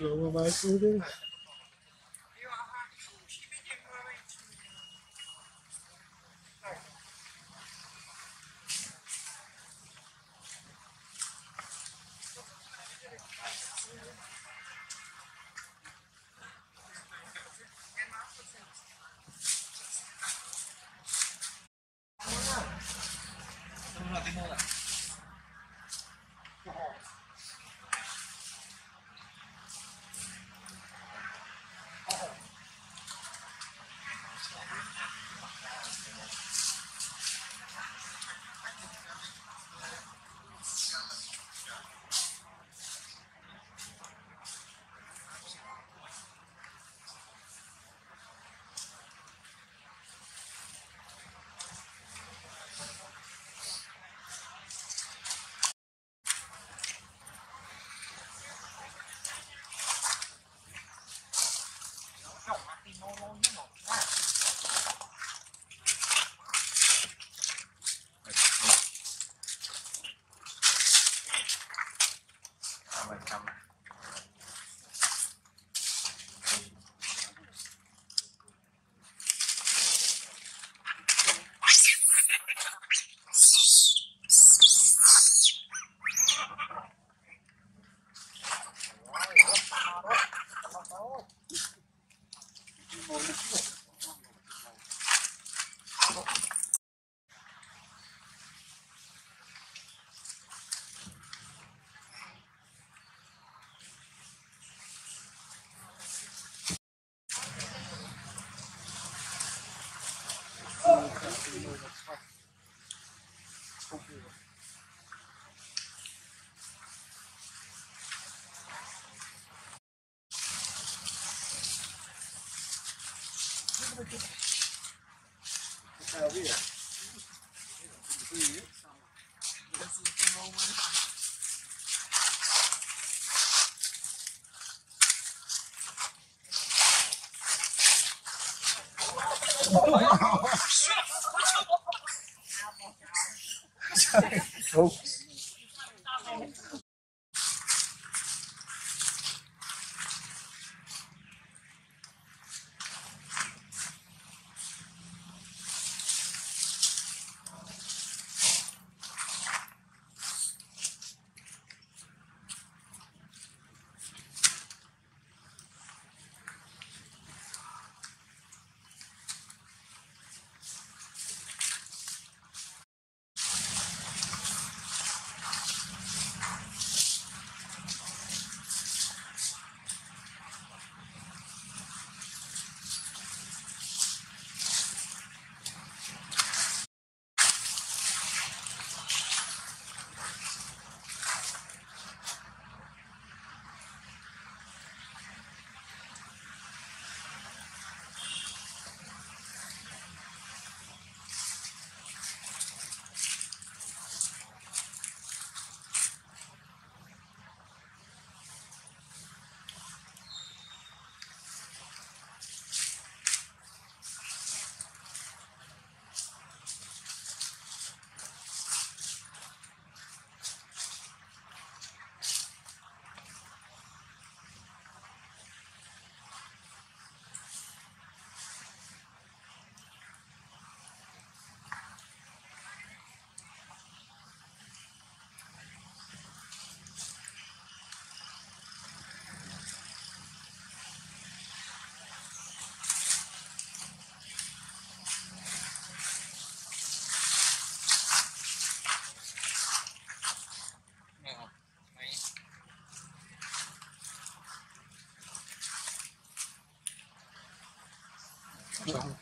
Long life living. Oh. No.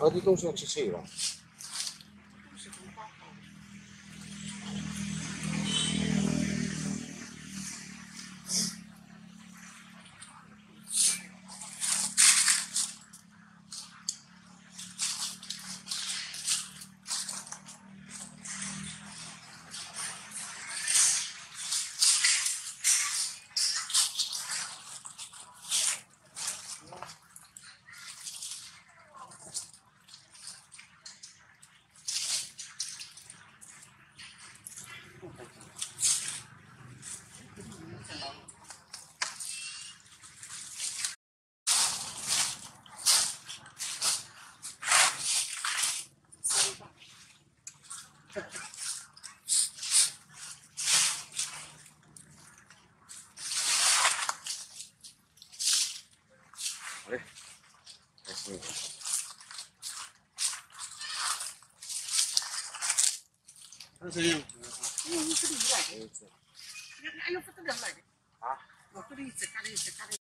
Radicose eccessiva. Ini fotogram lagi. Hah? Waktu dicek, kali